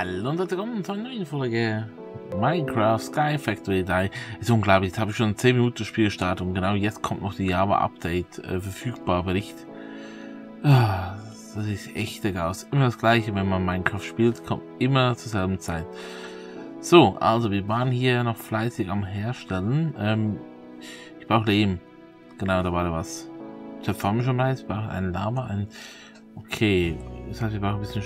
Hallo und willkommen zu einer neuen Folge Minecraft Sky Factory 3. Ist unglaublich, jetzt habe ich schon 10 Minuten das Spiel gestartet und genau jetzt kommt noch die Java Update verfügbar Bericht. Das ist echt der Chaos. Immer das gleiche, wenn man Minecraft spielt, kommt immer zur selben Zeit. So, also wir waren hier noch fleißig am Herstellen. Ich brauche Lehm. Genau, da war da was. Ich habe Farm schon mal, ich brauche einen Lama, ein... Okay, das heißt, wir brauchen ein bisschen...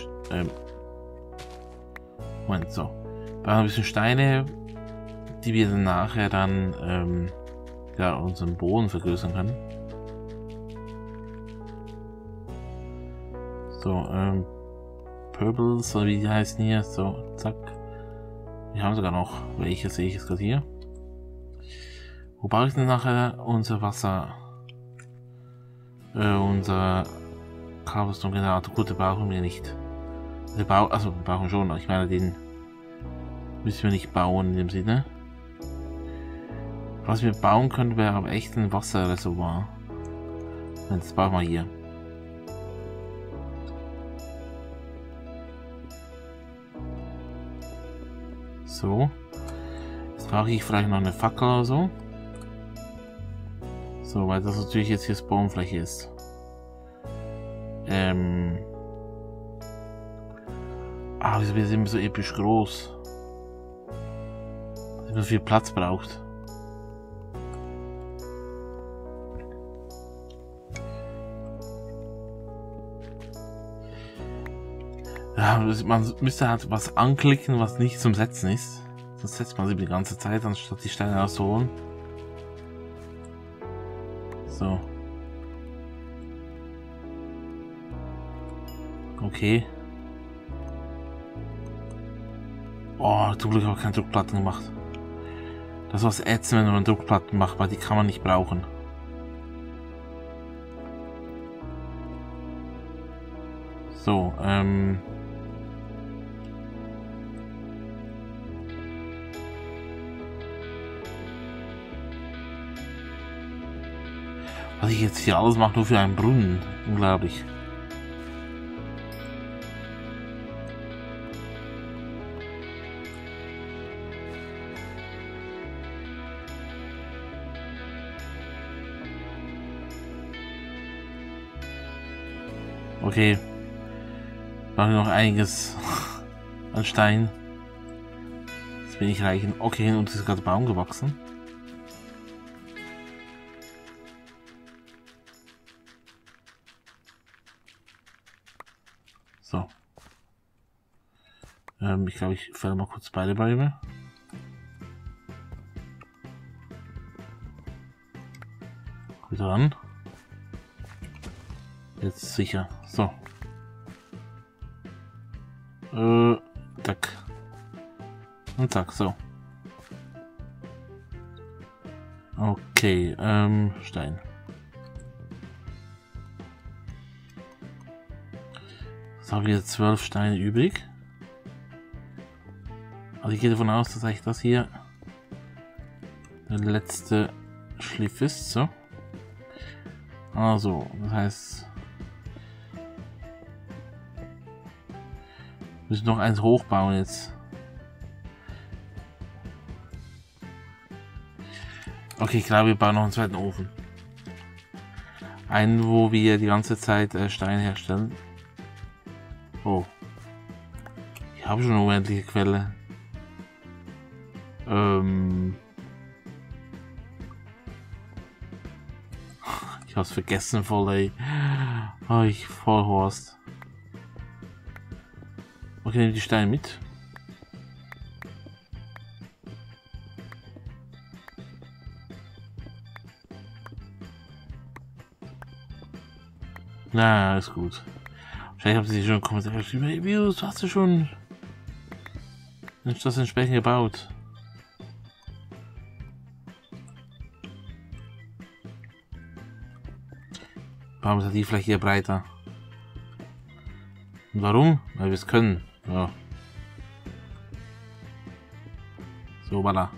Moment, so. Wir brauchen ein bisschen Steine, die wir dann nachher dann ja, unseren Boden vergrößern können. So, Purple, so wie die heißen hier, so, zack. Wir haben sogar noch welche, sehe ich jetzt gerade hier. Wo brauche ich denn nachher unser Wasser? Unser Cobblestone Generator. Gut, den brauchen wir nicht. Wir brauchen schon, aber ich meine, den müssen wir nicht bauen in dem Sinne. Was wir bauen können, wäre aber echt ein Wasserreservoir. Das bauen wir hier. So. Jetzt brauche ich vielleicht noch eine Fackel oder so. So, weil das natürlich jetzt hier Spawnfläche ist. Ah, wieso wir sind so episch groß? Dass man viel Platz braucht. Ja, man müsste halt was anklicken, was nicht zum Setzen ist. Sonst setzt man sie die ganze Zeit, anstatt die Steine rauszuholen. So. Okay. Oh, zum Glück habe ich keine Druckplatten gemacht. Das war's ätzend, wenn man Druckplatten macht, weil die kann man nicht brauchen. So, was ich jetzt hier alles mache, nur für einen Brunnen. Unglaublich. Okay, brauche ich noch einiges an Stein. Jetzt bin ich reich. Okay, und es ist gerade Baum gewachsen. So. Ich glaube, ich fälle mal kurz beide Bäume. Wieder ran. Jetzt sicher. So. Zack. Und zack, so. Okay, Stein. Jetzt haben wir 12 Steine übrig. Also ich gehe davon aus, dass eigentlich das hier der letzte Schliff ist. So. Also, das heißt... Wir müssen noch eins hochbauen jetzt. Okay, ich glaube, wir bauen noch einen zweiten Ofen. Einen, wo wir die ganze Zeit Stein herstellen. Oh. Ich habe schon eine unendliche Quelle. Ich hab's vergessen, voll ey. Oh, ich voll Horst. Okay, nehme die Steine mit. Na, ist gut. Wahrscheinlich haben sie schon Kommentare geschrieben. Hey, Virus, hast du schon das entsprechend gebaut? Warum ist die Fläche hier breiter? Und warum? Weil wir es können. Ja. So, voilà.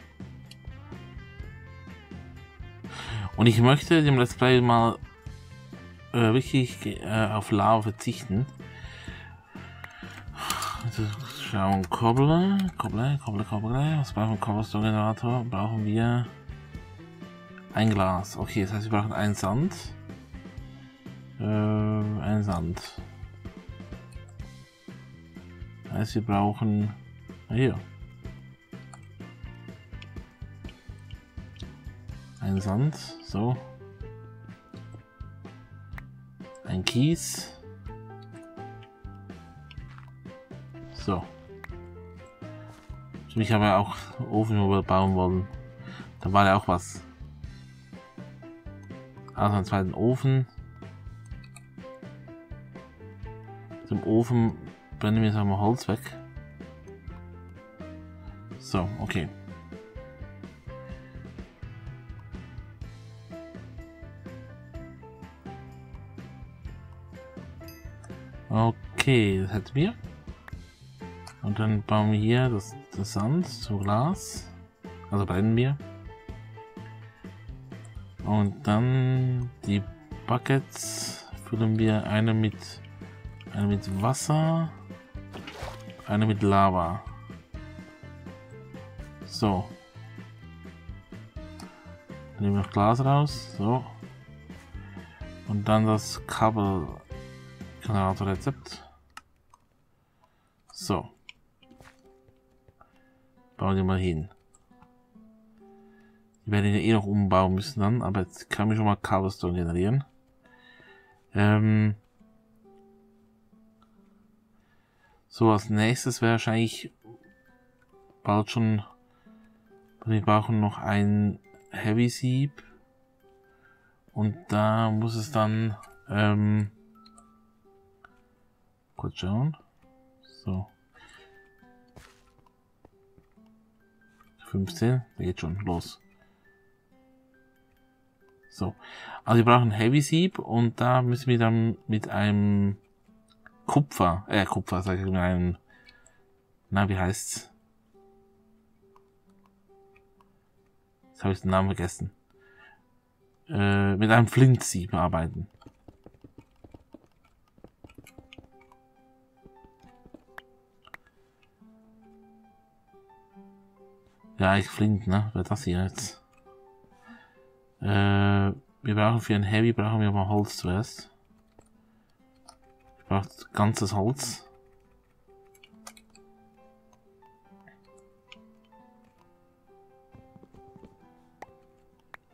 Und ich möchte dem Let's Play mal wirklich auf Lava verzichten. schauen, Cobble. Was brauchen wir? Cobblestone Generator brauchen wir ein Glas. Okay, das heißt, wir brauchen einen Sand. Das heißt, wir brauchen hier einen Sand, so ein Kies. So. Ich habe auch Ofen bauen wollen. Da war ja auch was. Also einen zweiten Ofen. Zum Ofen brennen wir jetzt einmal Holz weg. So, okay. Okay, das hätten wir. Und dann bauen wir hier das Sand zu Glas. Also brennen wir. Und dann die Buckets füllen wir eine mit Wasser, eine mit Lava. So. Dann nehmen wir noch Glas raus. So. Und dann das Kabel-Generator-Rezept. So. Bauen wir mal hin. Ich werde ihn ja eh noch umbauen müssen dann, aber jetzt kann ich schon mal Cobblestone generieren. So, als nächstes wäre wahrscheinlich bald schon, wir brauchen noch ein Heavy Sieb und da muss es dann kurz schauen. So. 15, der geht schon los. So, also wir brauchen Heavy Sieb und da müssen wir dann mit einem Kupfer, jetzt habe ich den Namen vergessen, mit einem Flint-Sieb arbeiten. Ja, ich flink, ne? Wer das hier jetzt? Wir brauchen für ein Heavy, brauchen wir mal Holz zuerst. Ich brauche ganzes Holz.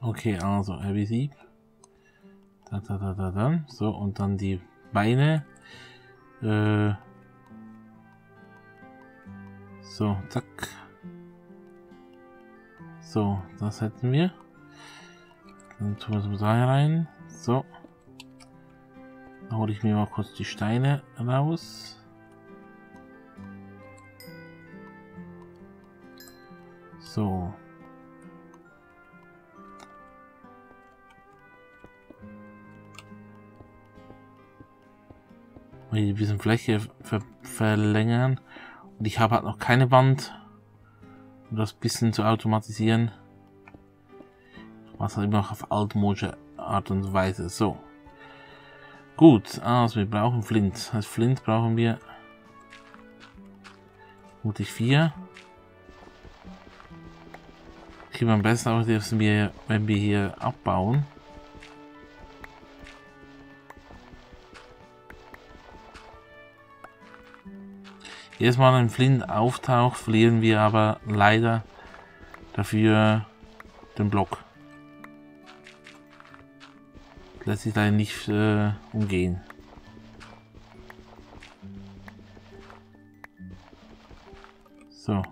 Okay, also Heavy Sieb. So, und dann die Beine. So, zack. So, das hätten wir. Dann tun wir das da rein. So. Dann hole ich mir mal kurz die Steine raus. So. Mal hier ein bisschen Fläche verlängern. Und ich habe halt noch keine Wand. Um das bisschen zu automatisieren. Was halt immer noch auf altmodische Art und Weise. So. Gut, also wir brauchen Flint. Als Flint brauchen wir mutig 4. Okay, am besten auch dürfen wir, wenn wir hier abbauen. Jedes Mal, wenn ein Flint auftaucht, verlieren wir aber leider dafür den Block. Lässt sich leider nicht umgehen. So.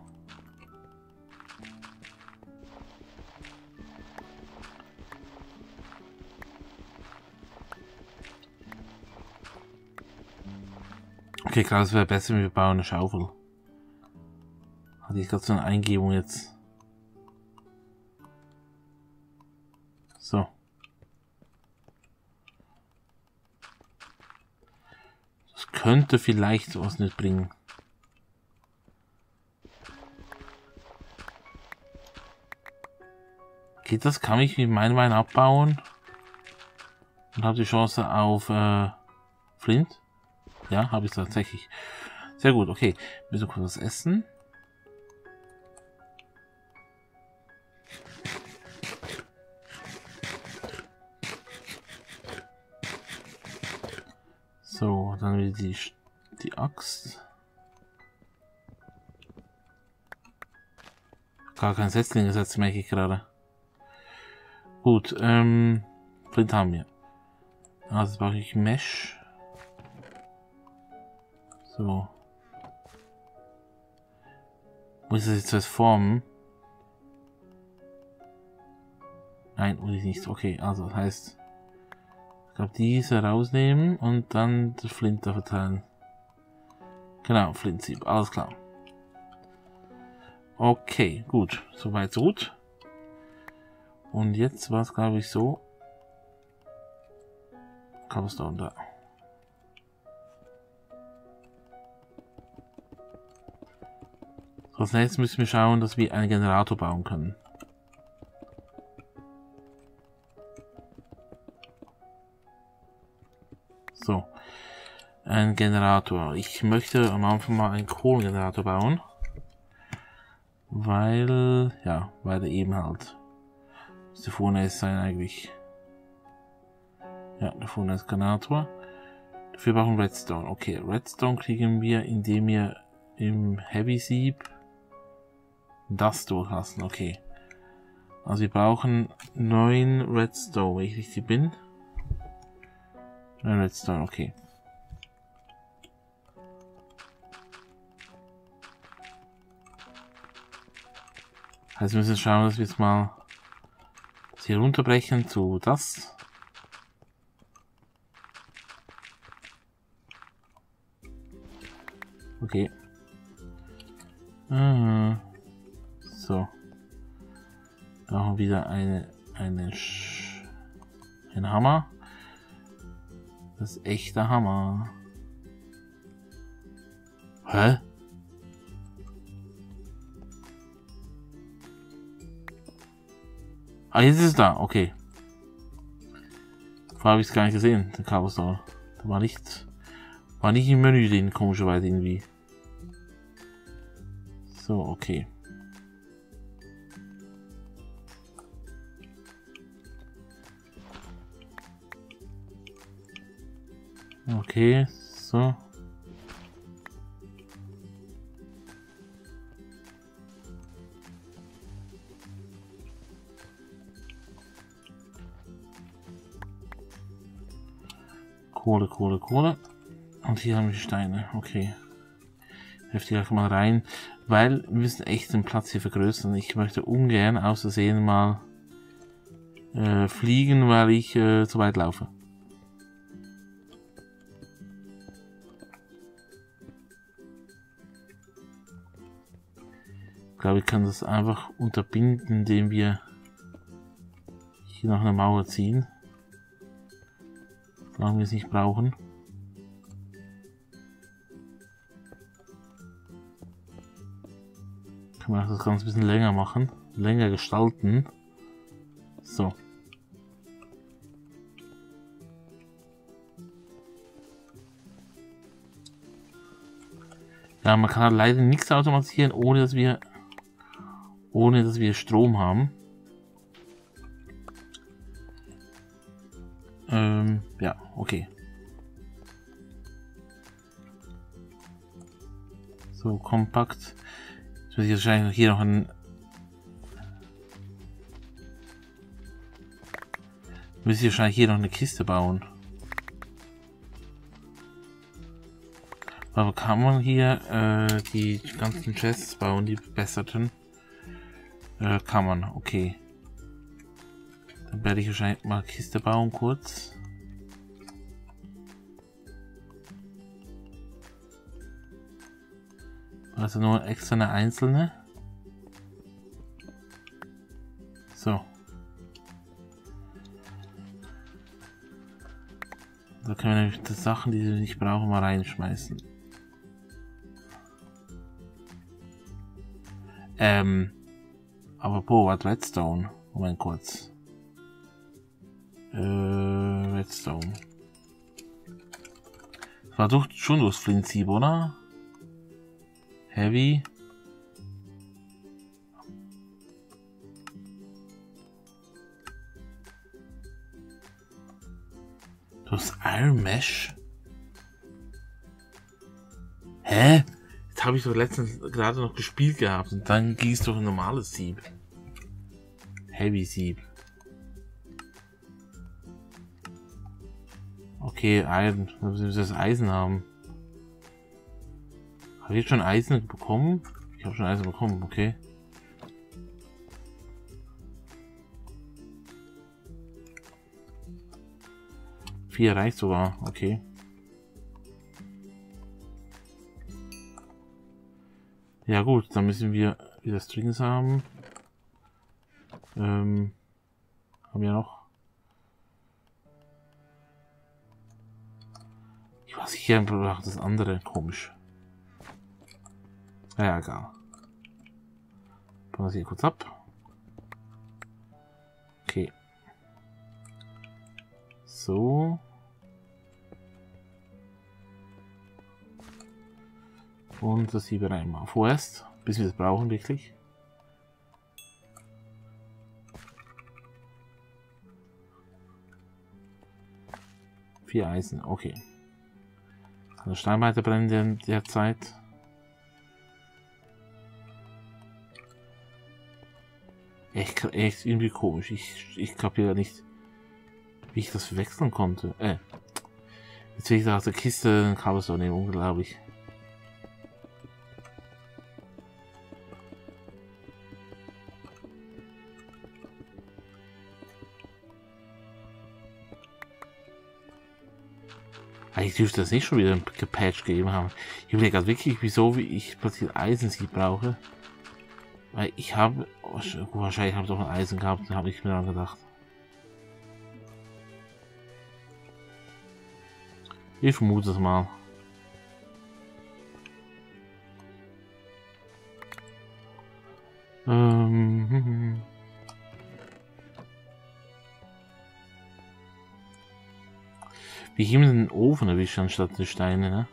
Okay, klar, es wäre besser, wenn wir bauen eine Schaufel. Hatte ich gerade so eine Eingebung jetzt. So. Das könnte vielleicht sowas nicht bringen. Geht das? Kann ich mit meinem Wein abbauen? Und habe die Chance auf Flint? Ja, habe ich tatsächlich. Sehr gut, okay. Bitte kurz was essen. So, dann wieder die Axt. Gar kein Setzling gesetzt, merke ich gerade. Gut, Flint haben wir. Also brauche ich Mesh. So. Muss ich das jetzt was formen? Nein, muss ich nicht. Okay, also das heißt, ich glaube diese rausnehmen und dann das Flint da verteilen. Genau, Flint-Sieb, alles klar. Okay, gut. Soweit so gut. Und jetzt war es, glaube ich, so. Cobblestone da. So, als nächstes müssen wir schauen, dass wir einen Generator bauen können. So. Ein Generator. Ich möchte am Anfang mal einen Kohlengenerator bauen. Weil, ja, weil der eben halt. Müsste vorne ist sein eigentlich. Ja, da vorne ist Generator. Dafür brauchen wir Redstone. Okay, Redstone kriegen wir, indem wir im Heavy Sieb das durchlassen. Okay. Also wir brauchen 9 Redstone, wenn ich richtig bin. 9 Redstone, okay. Also wir müssen schauen, dass wir jetzt mal das hier runterbrechen zu das. Okay. Aha. So. Da haben wir wieder einen Hammer. Das ist echter Hammer. Hä? Ah, jetzt ist es da, okay. Vorher habe ich es gar nicht gesehen, den Cobblestone. Da war nicht im Menü den, komischerweise irgendwie. So, okay. Okay, so. Kohle, Kohle, Kohle. Und hier haben wir Steine. Okay. Heftig einfach mal rein. Weil wir müssen echt den Platz hier vergrößern. Ich möchte ungern aus Versehen mal fliegen, weil ich zu weit laufe. Ich glaube, ich kann das einfach unterbinden, indem wir hier noch eine Mauer ziehen. Solange wir es nicht brauchen. Kann man das Ganze ein bisschen länger machen, länger gestalten. So. Ja, man kann halt leider nichts automatisieren, ohne dass wir Strom haben. Ja, okay. So, kompakt. Jetzt muss ich wahrscheinlich hier noch ein... Muss ich wahrscheinlich hier noch eine Kiste bauen. Aber kann man hier die ganzen Chests bauen, die verbesserten? Kann man, okay. Dann werde ich wahrscheinlich mal Kiste bauen kurz. Also nur extra eine einzelne. So. Da können wir nämlich die Sachen, die wir nicht brauchen, mal reinschmeißen. Aber boah, was Redstone? Moment kurz. Redstone. Das war doch schon durchs Flint-Sieb, oder? Heavy. Das Iron Mesh. Hä? Jetzt habe ich doch letztens gerade noch gespielt gehabt und dann ging es doch ein normales Sieb. Heavy Sieb. Okay, Eisen. Da müssen wir das Eisen haben. Habe ich jetzt schon Eisen bekommen? Ich habe schon Eisen bekommen, okay. Vier reicht sogar, okay. Ja gut, dann müssen wir wieder Strings haben. Haben wir noch? Ich weiß nicht, hier braucht das andere, komisch. Naja, egal. Bauen wir das hier kurz ab. Okay. So. Und das hier einmal vorerst, bis wir das brauchen, wirklich. Vier Eisen, okay. Kann der Stein weiter brennen in der Zeit. Echt irgendwie komisch. Ich kapiere nicht, wie ich das wechseln konnte. Jetzt will ich da aus der Kiste einen Cobblestone nehmen, unglaublich. Ich dürfte das nicht schon wieder gepatcht gegeben haben. Ich überlege gerade wirklich, wieso ich plötzlich Eisensieb brauche. Weil ich habe... Wahrscheinlich habe ich doch ein Eisen gehabt, da habe ich mir dran gedacht. Ich vermute es mal. Wie ich immer den Ofen erwische anstatt die Steine, ne?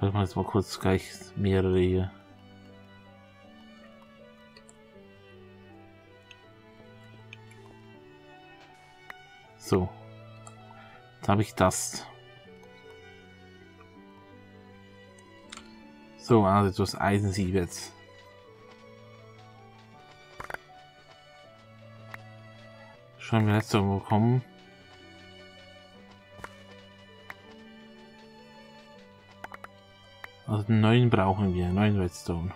Halt mal jetzt mal kurz gleich mehrere hier. So. Jetzt habe ich das. So, also das Eisensieb jetzt. Haben wir letzte Mal bekommen. Also 9 brauchen wir, 9 Redstone.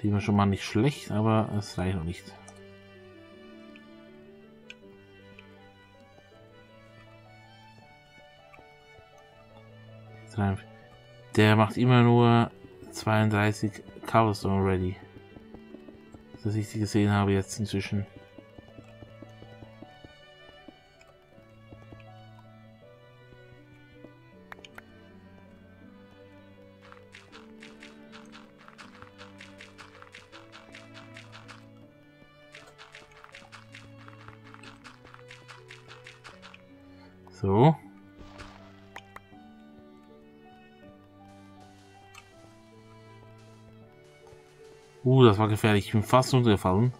Die war schon mal nicht schlecht, aber es reicht noch nicht. Der macht immer nur 32 Cobblestone ready. Dass ich sie gesehen habe jetzt inzwischen. So. Das war gefährlich. Ich bin fast runtergefallen.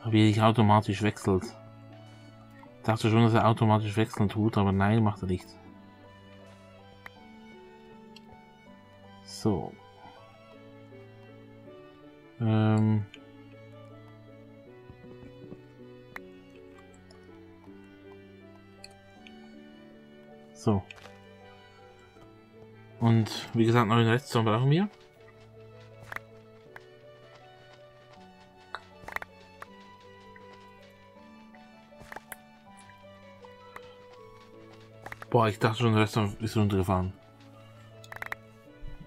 Aber er nicht automatisch wechselt. Ich dachte schon, dass er automatisch wechseln tut, aber nein, macht er nicht. So. So. Und wie gesagt, 9 Redstone brauchen wir. Boah, ich dachte schon, der Redstone ist runtergefahren.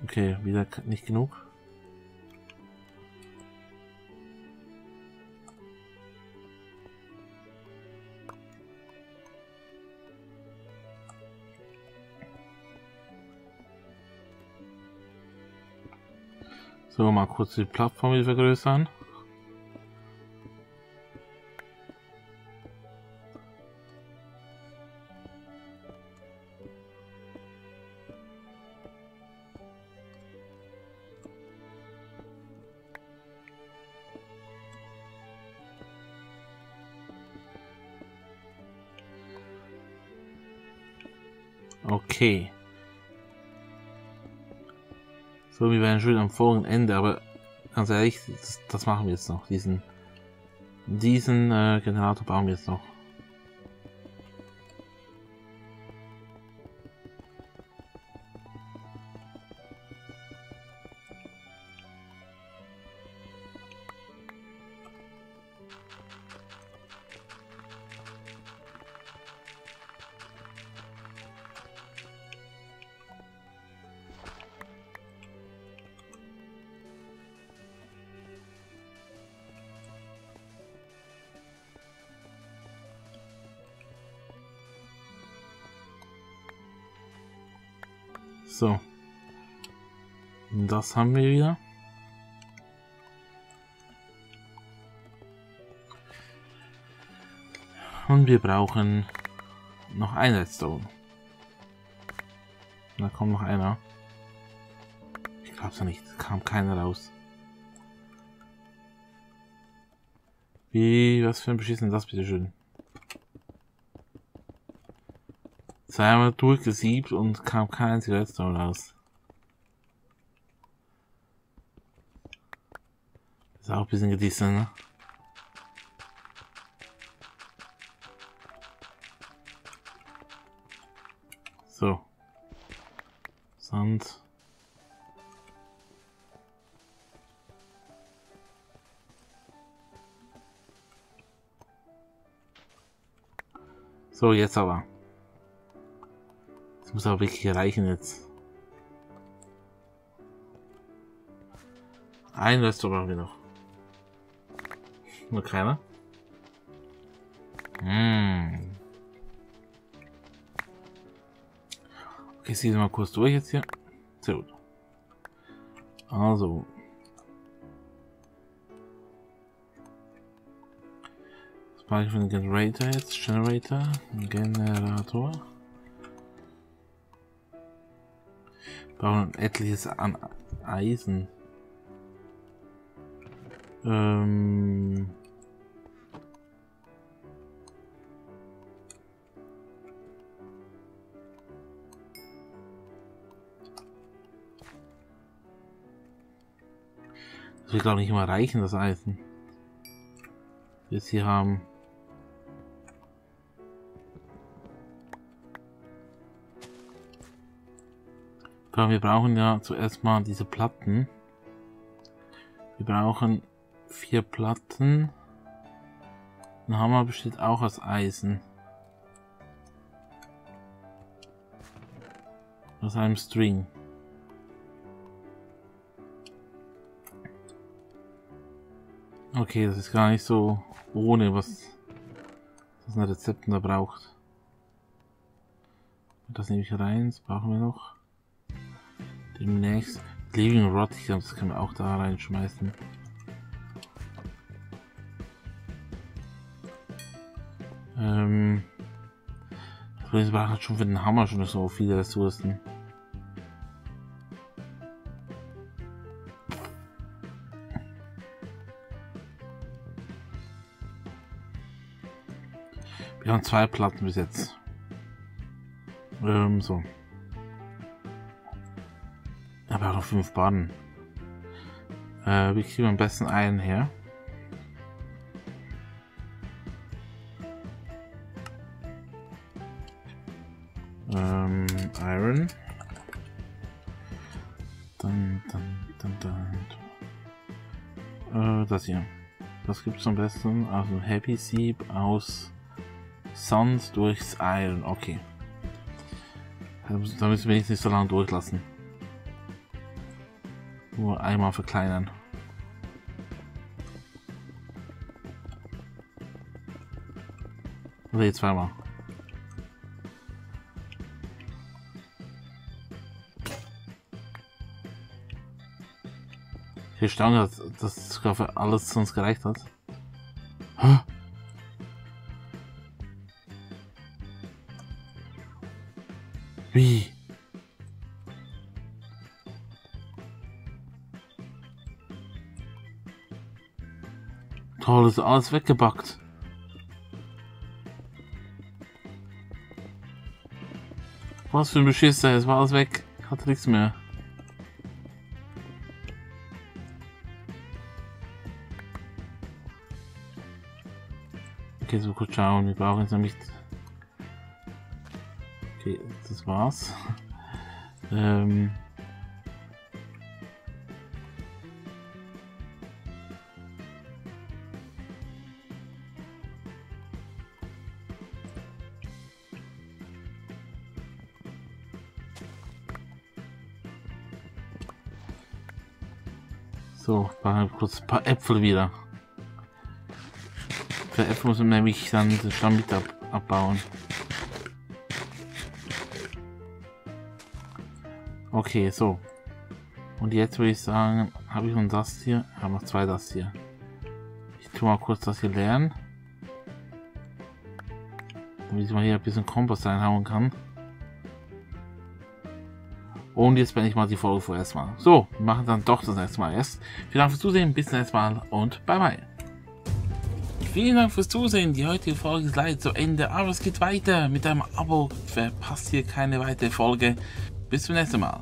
Okay, wieder nicht genug. So, mal kurz die Plattform wieder vergrößern. Okay. So, wir wären schon am vorigen Ende, aber ganz ehrlich, das machen wir jetzt noch. Diesen Generator bauen wir jetzt noch. So, das haben wir wieder. Und wir brauchen noch einen Redstone. Da kommt noch einer. Ich glaub's ja nicht, kam keiner raus. Wie, was für ein Beschissen das bitteschön. Zweimal durchgesiebt und kam kein einziger Redstone raus. Ist auch ein bisschen gedieselt, ne? So. Sand. So, jetzt aber. Muss auch wirklich reichen jetzt. Ein Rest brauchen wir noch. Nur keiner. Okay, ich ziehe mal kurz durch jetzt hier. Sehr gut. Also. Das brauche ich für den Generator jetzt. Generator. Brauchen etliches an Eisen. Das wird glaube ich nicht immer reichen, das Eisen. Wir jetzt hier haben. Wir brauchen ja zuerst mal diese Platten. Wir brauchen 4 Platten. Ein Hammer besteht auch aus Eisen. Aus einem String. Okay, das ist gar nicht so ohne, was ein Rezept da braucht. Das nehme ich rein, das brauchen wir noch. Demnächst Living Rot, ich glaube, das können wir auch da reinschmeißen. Das braucht halt schon für den Hammer schon so viele Ressourcen. Wir haben 2 Platten bis jetzt. So. Aber auch noch 5 Bahnen. Wir kriegen am besten einen her. Iron. Dann. Das hier. Das gibt es am besten. Also Heavy Sieb aus Sand durchs Iron. Okay. Da müssen wir jetzt nicht so lange durchlassen. Nur einmal verkleinern. Oder jetzt zweimal. Ich bin erstaunt, dass das sogar für alles sonst gereicht hat. Huh? Wie? Toll, ist alles weggebackt. Was für ein Beschiss, es war alles weg. Ich hatte nichts mehr. Okay, so kurz schauen, wir brauchen jetzt nämlich... Okay, das war's. So, kurz ein paar Äpfel wieder. Für Äpfel muss man nämlich dann den Stamm mit abbauen. Okay, so. Und jetzt würde ich sagen, habe ich nun das hier? Ich habe noch zwei das hier. Ich tue mal kurz das hier leeren. Damit ich mal hier ein bisschen Kompost reinhauen kann. Und jetzt bin ich mal die Folge vorerst mal. So, wir machen dann doch das nächste Mal erst. Vielen Dank fürs Zusehen, bis zum nächsten Mal und bye bye. Vielen Dank fürs Zusehen, die heutige Folge ist leider zu Ende, aber es geht weiter. Mit einem Abo verpasst ihr keine weitere Folge. Bis zum nächsten Mal.